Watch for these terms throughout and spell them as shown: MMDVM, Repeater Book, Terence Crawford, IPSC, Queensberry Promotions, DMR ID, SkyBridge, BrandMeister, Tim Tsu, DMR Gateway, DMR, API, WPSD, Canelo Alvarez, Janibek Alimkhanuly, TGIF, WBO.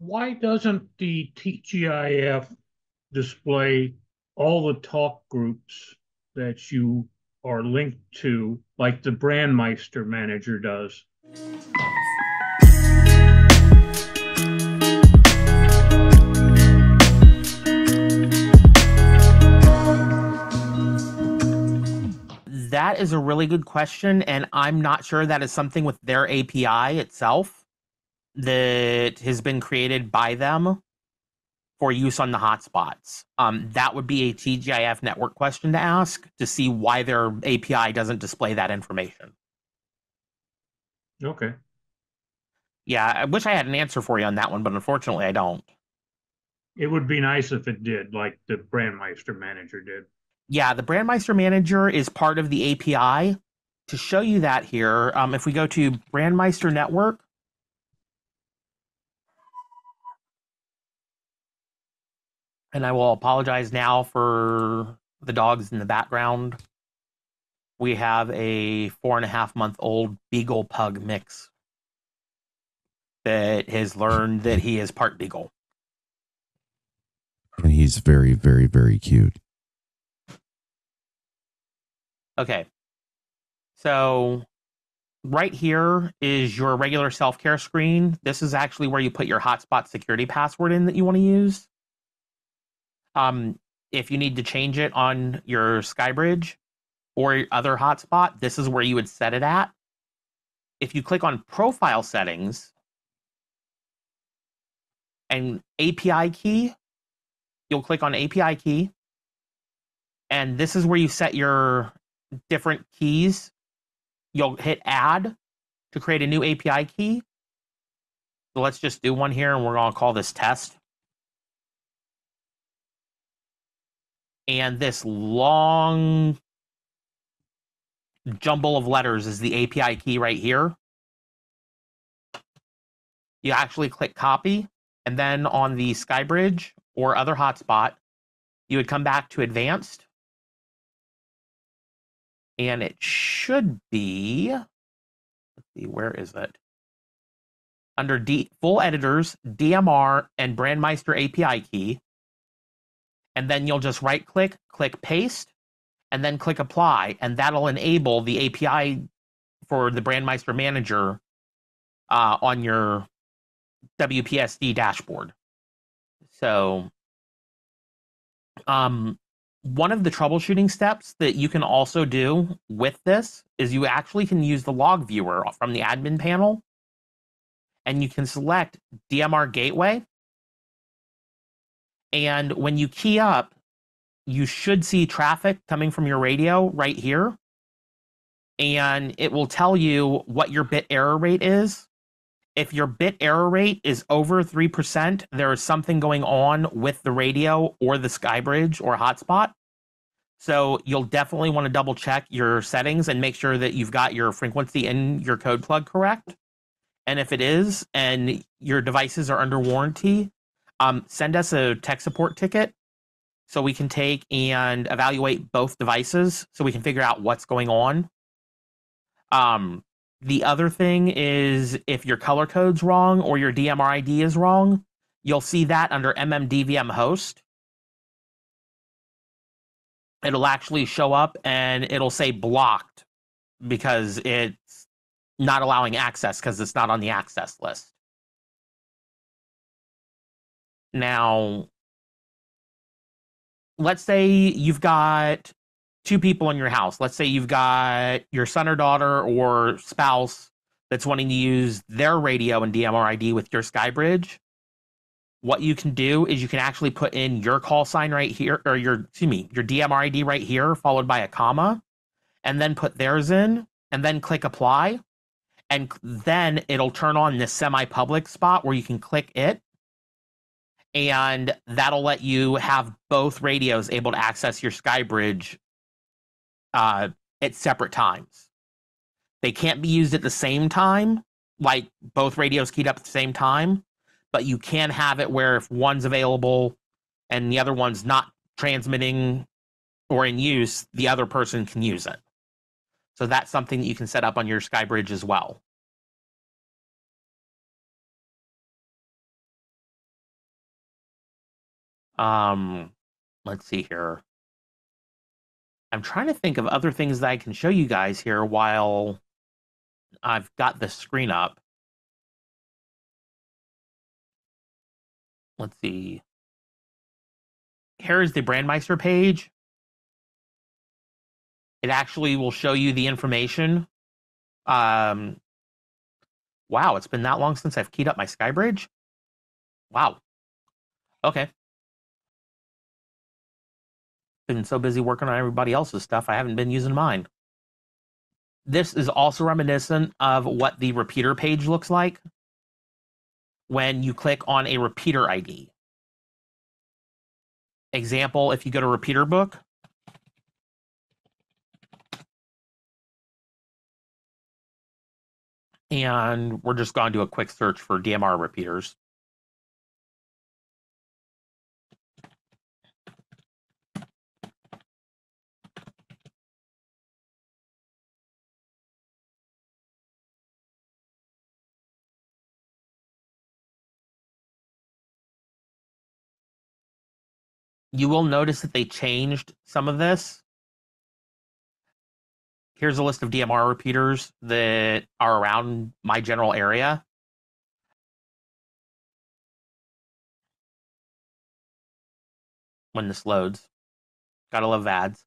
why doesn't the TGIF display all the talk groups that you are linked to, like the BrandMeister manager does? That is a really good question, and I'm not sure that is something with their API itself that has been created by them for use on the hotspots. That would be a TGIF network question to ask to see why their API doesn't display that information. Okay. Yeah, I wish I had an answer for you on that one, but unfortunately I don't. It would be nice if it did, like the BrandMeister manager did. Yeah, the BrandMeister Manager is part of the API. To show you that here, if we go to BrandMeister Network, and I will apologize now for the dogs in the background. We have a 4.5-month-old beagle pug mix that has learned that he is part beagle. And he's very, very, very cute. Okay, so right here is your regular self-care screen. This is actually where you put your hotspot security password in that you want to use. If you need to change it on your SkyBridge or other hotspot, this is where you would set it at. If you click on Profile Settings and API Key, you'll click on API Key, and this is where you set your different keys. You'll hit add to create a new API key. So let's just do one here, and we're going to call this test. And this long jumble of letters is the API key right here. You actually click copy, and then on the SkyBridge or other hotspot, you would come back to advanced. And it should be, let's see, where is it? Under full editors, DMR and BrandMeister API key. And then you'll just right click, click paste, and then click apply. And that'll enable the API for the BrandMeister manager on your WPSD dashboard. So, one of the troubleshooting steps that you can also do with this is you actually can use the log viewer from the admin panel, and you can select DMR Gateway. And when you key up, you should see traffic coming from your radio right here. And it will tell you what your bit error rate is. If your bit error rate is over 3%, there is something going on with the radio or the SkyBridge or hotspot. So you'll definitely want to double check your settings and make sure that you've got your frequency and your code plug correct. And if it is, and your devices are under warranty, send us a tech support ticket so we can take and evaluate both devices so we can figure out what's going on. The other thing is if your color code's wrong or your DMR ID is wrong, you'll see that under MMDVM host. It'll actually show up and it'll say blocked because it's not allowing access because it's not on the access list. Now, let's say you've got two people in your house. Let's say you've got your son or daughter or spouse that's wanting to use their radio and DMR ID with your SkyBridge. What you can do is you can actually put in your call sign right here, or your DMR ID right here, followed by a comma, and then put theirs in, and then click apply. And then it'll turn on this semi-public spot where you can click it, and that'll let you have both radios able to access your SkyBridge at separate times. They can't be used at the same time, like both radios keyed up at the same time, but you can have it where if one's available and the other one's not transmitting or in use, the other person can use it. So that's something that you can set up on your SkyBridge as well. Let's see here. I'm trying to think of other things that I can show you guys here while I've got the screen up. Let's see. Here is the BrandMeister page. It actually will show you the information. Wow, it's been that long since I've keyed up my SkyBridge. Wow. Okay. Been so busy working on everybody else's stuff, I haven't been using mine. This is also reminiscent of what the repeater page looks like when you click on a repeater ID. Example, if you go to Repeater Book, and we're just going to do a quick search for DMR repeaters. You will notice that they changed some of this. Here's a list of DMR repeaters that are around my general area. When this loads, gotta love ads.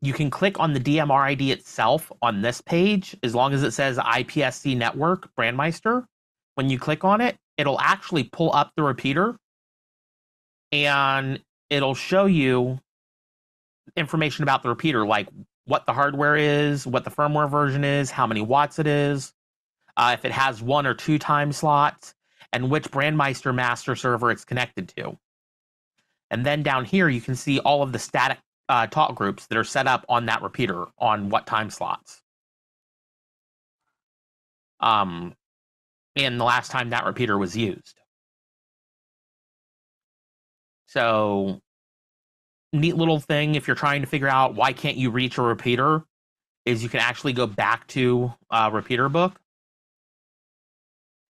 You can click on the DMR ID itself on this page, as long as it says IPSC Network BrandMeister. When you click on it, it'll actually pull up the repeater, and it'll show you information about the repeater, like what the hardware is, what the firmware version is, how many watts it is, if it has 1 or 2 time slots, and which BrandMeister master server it's connected to. And then down here, you can see all of the static talk groups that are set up on that repeater on what time slots. And the last time that repeater was used. So, neat little thing if you're trying to figure out why can't you reach a repeater is you can actually go back to Repeater Book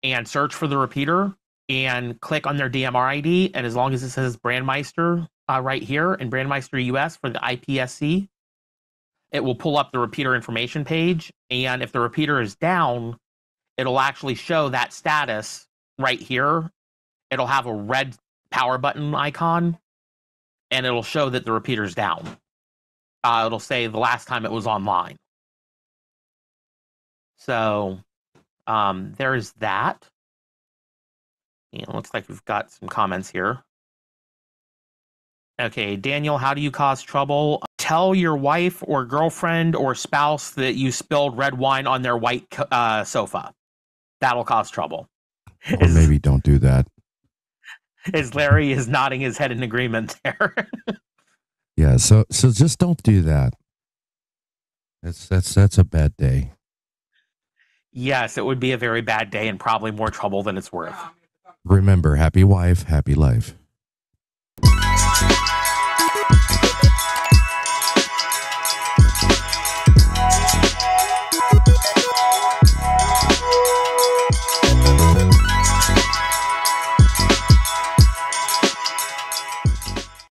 and search for the repeater and click on their DMR ID, and as long as it says BrandMeister right here and BrandMeister US for the IPSC, it will pull up the repeater information page, and if the repeater is down, it'll actually show that status right here. It'll have a red power button icon, and it'll show that the repeater's down. It'll say the last time it was online. So there's that. And it looks like we've got some comments here. Okay, Daniel, how do you cause trouble? Tell your wife or girlfriend or spouse that you spilled red wine on their white sofa. That'll cause trouble. Or maybe don't do that. As Larry is nodding his head in agreement there. Yeah, so just don't do that. That's a bad day. Yes, it would be a very bad day and probably more trouble than it's worth. Remember, happy wife, happy life.